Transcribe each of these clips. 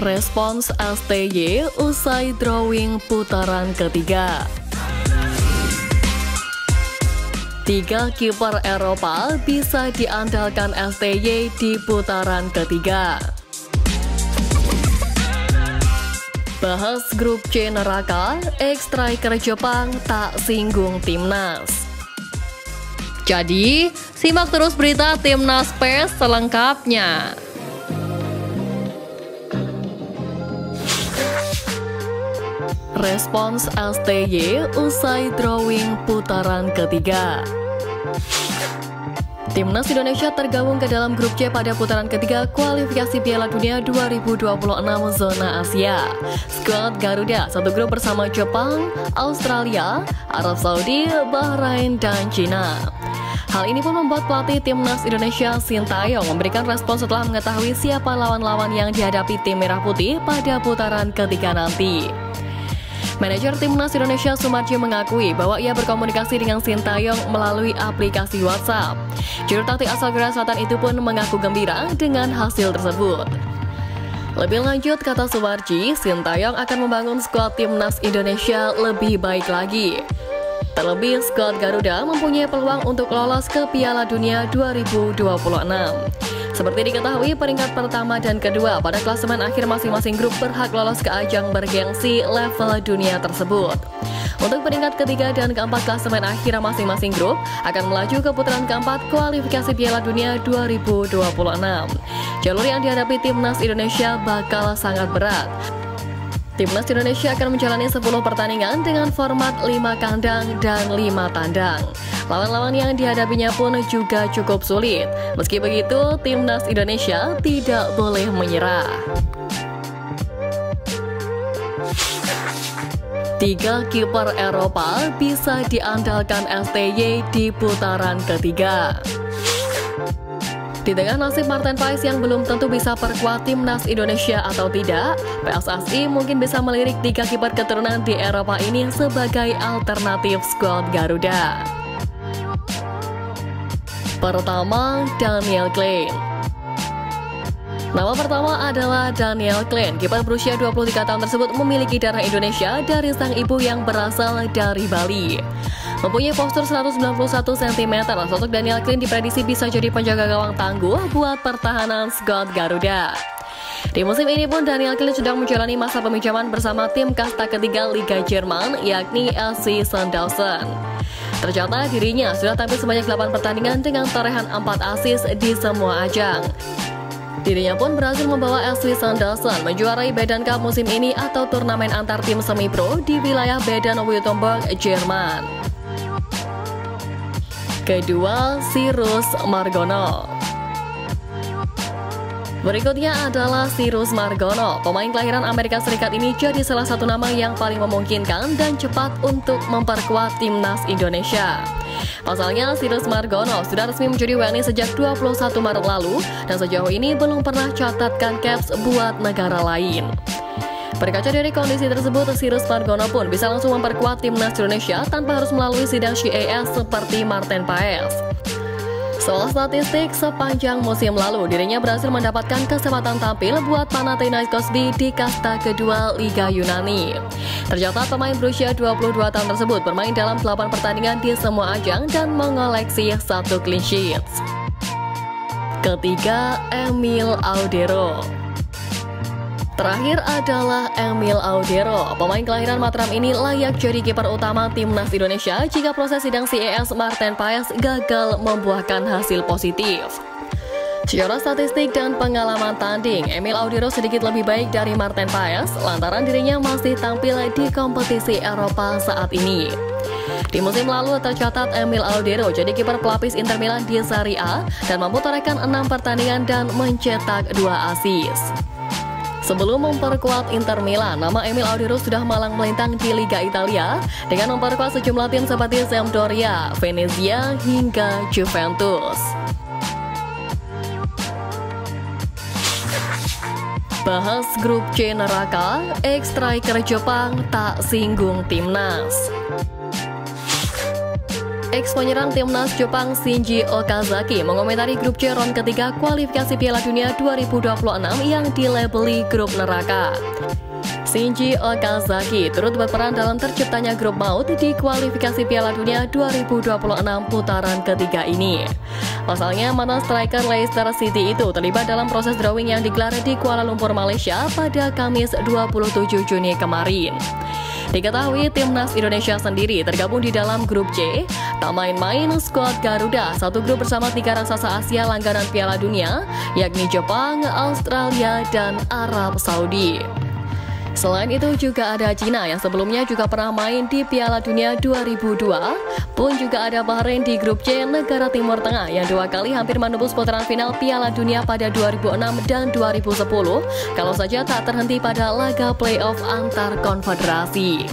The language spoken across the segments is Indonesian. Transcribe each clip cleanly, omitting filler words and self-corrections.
Respons ASTY usai drawing putaran ketiga. Tiga kiper Eropa bisa diandalkan ASTY di putaran ketiga. Bahas grup C neraka, ex-striker Jepang tak singgung timnas. Jadi, simak terus berita Timnas PES selengkapnya. Respons ASTY usai drawing putaran ketiga. Timnas Indonesia tergabung ke dalam grup C pada putaran ketiga kualifikasi Piala Dunia 2026 zona Asia. Skuad Garuda satu grup bersama Jepang, Australia, Arab Saudi, Bahrain, dan Cina. Hal ini pun membuat pelatih Timnas Indonesia Shin Tae-yong memberikan respons setelah mengetahui siapa lawan-lawan yang dihadapi tim Merah Putih pada putaran ketiga nanti. Manajer Timnas Indonesia Sumarji mengakui bahwa ia berkomunikasi dengan Shin Tae-yong melalui aplikasi WhatsApp. Juru taktik asal Korea Selatan itu pun mengaku gembira dengan hasil tersebut. Lebih lanjut, kata Sumarji, Shin Tae-yong akan membangun skuad Timnas Indonesia lebih baik lagi. Terlebih, skuad Garuda mempunyai peluang untuk lolos ke Piala Dunia 2026. Seperti diketahui, peringkat pertama dan kedua pada klasemen akhir masing-masing grup berhak lolos ke ajang bergengsi level dunia tersebut. Untuk peringkat ketiga dan keempat klasemen akhir masing-masing grup akan melaju ke putaran keempat kualifikasi Piala Dunia 2026. Jalur yang dihadapi Timnas Indonesia bakal sangat berat. Timnas Indonesia akan menjalani 10 pertandingan dengan format 5 kandang dan 5 tandang. Lawan-lawan yang dihadapinya pun juga cukup sulit. Meski begitu, Timnas Indonesia tidak boleh menyerah. Tiga kiper Eropa bisa diandalkan ASTY di putaran ketiga. Di tengah nasib Maarten Paes yang belum tentu bisa perkuat Timnas Indonesia atau tidak, PSSI mungkin bisa melirik tiga kiper keturunan di Eropa ini sebagai alternatif skuad Garuda. Pertama, Daniel Klein. Nama pertama adalah Daniel Klein. Kiper berusia 23 tahun tersebut memiliki darah Indonesia dari sang ibu yang berasal dari Bali. Mempunyai postur 191 cm, sosok Daniel Klein diprediksi bisa jadi penjaga gawang tangguh buat pertahanan skuad Garuda. Di musim ini pun Daniel Klein sedang menjalani masa peminjaman bersama tim kasta ketiga Liga Jerman, yakni FC Sandhausen. Tercatat dirinya sudah tampil sebanyak 8 pertandingan dengan torehan 4 assist di semua ajang. Dirinya pun berhasil membawa FC Sandhausen menjuarai Baden Cup musim ini atau turnamen antar tim semi-pro di wilayah Baden-Württemberg, Jerman. Kedua, Cyrus Margono. Berikutnya adalah Cyrus Margono. Pemain kelahiran Amerika Serikat ini jadi salah satu nama yang paling memungkinkan dan cepat untuk memperkuat Timnas Indonesia. Pasalnya, Cyrus Margono sudah resmi menjadi WNI sejak 21 Maret lalu dan sejauh ini belum pernah catatkan caps buat negara lain. Berkaca dari kondisi tersebut, Cyrus Margono pun bisa langsung memperkuat Timnas Indonesia tanpa harus melalui sidang CAS seperti Maarten Paes. Soal statistik, sepanjang musim lalu dirinya berhasil mendapatkan kesempatan tampil buat Panathinaikos di kasta kedua Liga Yunani. Tercatat pemain berusia 22 tahun tersebut bermain dalam 8 pertandingan di semua ajang dan mengoleksi 1 clean sheet. Ketiga, Emil Audero. Terakhir adalah Emil Audero. Pemain kelahiran Mataram ini layak jadi kiper utama Timnas Indonesia jika proses sidang CAS Maarten Paes gagal membuahkan hasil positif. Secara statistik dan pengalaman tanding, Emil Audero sedikit lebih baik dari Maarten Paes lantaran dirinya masih tampil di kompetisi Eropa saat ini. Di musim lalu tercatat Emil Audero jadi kiper pelapis Inter Milan di Serie A dan mampu torehkan 6 pertandingan dan mencetak 2 assist. Sebelum memperkuat Inter Milan, nama Emil Audero sudah malang melintang di Liga Italia dengan memperkuat sejumlah tim seperti Sampdoria, Venezia, hingga Juventus. Bahas grup C neraka, ex-striker Jepang tak singgung timnas. Ex-penyerang timnas Jepang Shinji Okazaki mengomentari grup C round ketiga kualifikasi Piala Dunia 2026 yang dilabeli grup neraka. Shinji Okazaki turut berperan dalam terciptanya grup maut di kualifikasi Piala Dunia 2026 putaran ketiga ini. Pasalnya, mantan striker Leicester City itu terlibat dalam proses drawing yang digelar di Kuala Lumpur, Malaysia pada Kamis 27 Juni kemarin. Diketahui timnas Indonesia sendiri tergabung di dalam grup C. Tak main-main skuad Garuda, satu grup bersama tiga raksasa Asia langganan Piala Dunia, yakni Jepang, Australia, dan Arab Saudi. Selain itu juga ada Cina yang sebelumnya juga pernah main di Piala Dunia 2002, pun juga ada Bahrain di grup C, negara Timur Tengah yang dua kali hampir menembus putaran final Piala Dunia pada 2006 dan 2010, kalau saja tak terhenti pada laga playoff antar konfederasi.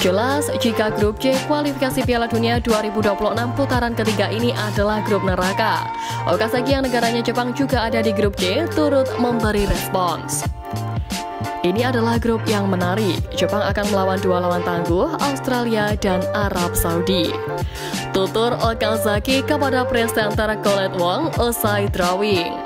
Jelas jika grup C kualifikasi Piala Dunia 2026 putaran ketiga ini adalah grup neraka. Okazaki yang negaranya Jepang juga ada di grup C turut memberi respons. Ini adalah grup yang menarik. Jepang akan melawan dua lawan tangguh, Australia dan Arab Saudi. Tutur Okazaki kepada presenter Colette Wong usai drawing.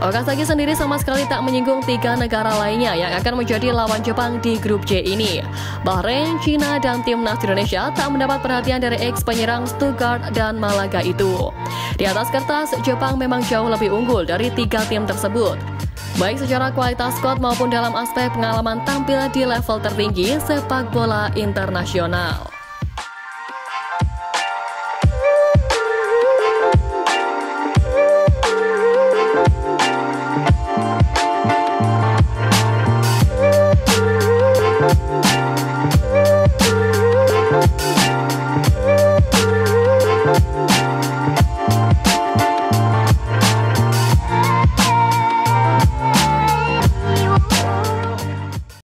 Okazaki sendiri sama sekali tak menyinggung tiga negara lainnya yang akan menjadi lawan Jepang di grup C ini. Bahrain, Cina, dan timnas Indonesia tak mendapat perhatian dari ex-penyerang Stuttgart dan Malaga itu. Di atas kertas, Jepang memang jauh lebih unggul dari tiga tim tersebut. Baik secara kualitas skuad maupun dalam aspek pengalaman tampil di level tertinggi sepak bola internasional.